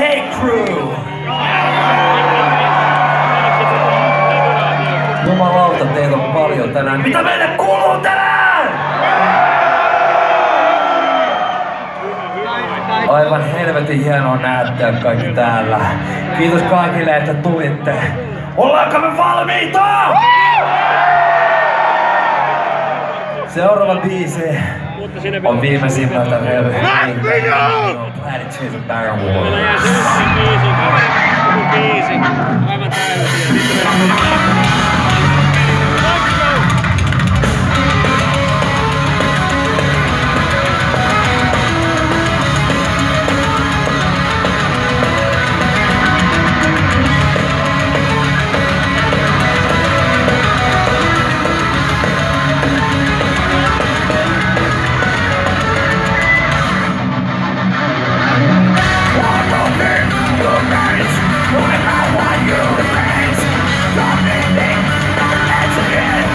Hey crew! Jumalauta, teitä on paljon tänään. Mitä meille kuuluu tänään? Aivan helvetin hienoa näyttää kaikki täällä. Kiitos kaikille, että tulitte. Ollaanko me valmiita? Seuraava biisi on viimeisimmältä revyä. Attitude of Barrel Wars. Aivan täysin. What I want you to face. Don't need me, don't let you in.